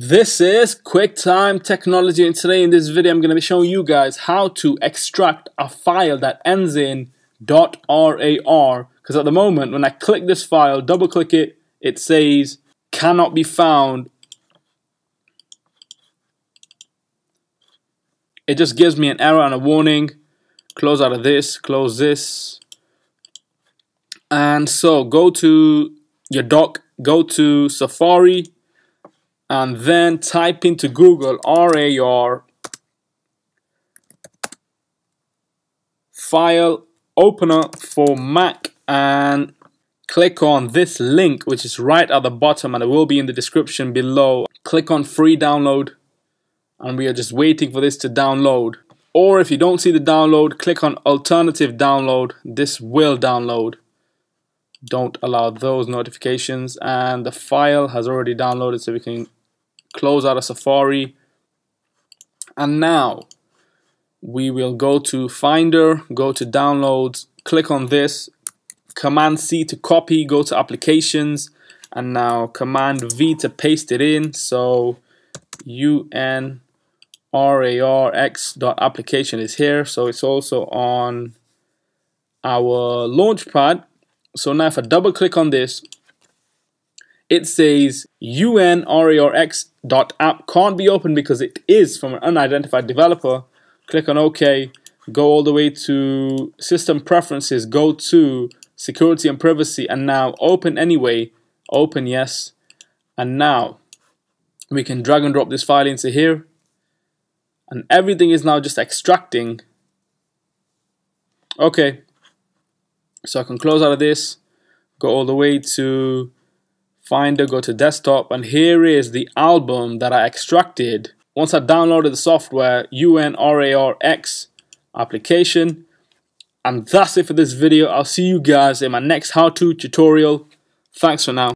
This is QuickTime Technology, and today in this video I'm going to be showing you guys how to extract a file that ends in .rar, because at the moment when I click this file, double click it, it says cannot be found. It just gives me an error and a warning. Close out of this, close this, and so go to your dock, go to Safari, and then type into Google RAR file opener for Mac and click on this link, which is right at the bottom, and it will be in the description below. Click on free download, and we are just waiting for this to download. Or if you don't see the download, click on alternative download. This will download. Don't allow those notifications, and the file has already downloaded, so we can close out of Safari. And now we will go to Finder, go to Downloads, click on this, Command C to copy, go to Applications, and now Command V to paste it in. So UnRarX.application is here, so it's also on our Launchpad. So now if I double click on this, it says UnRarX.app can't be opened because it is from an unidentified developer. Click on OK, go all the way to System Preferences, go to Security and Privacy, and now Open Anyway, open yes. And now we can drag and drop this file into here, and everything is now just extracting. Okay. So I can close out of this, go all the way to Finder, go to Desktop, and here is the album that I extracted. Once I downloaded the software, UnRarX application. And that's it for this video. I'll see you guys in my next how-to tutorial. Thanks for now.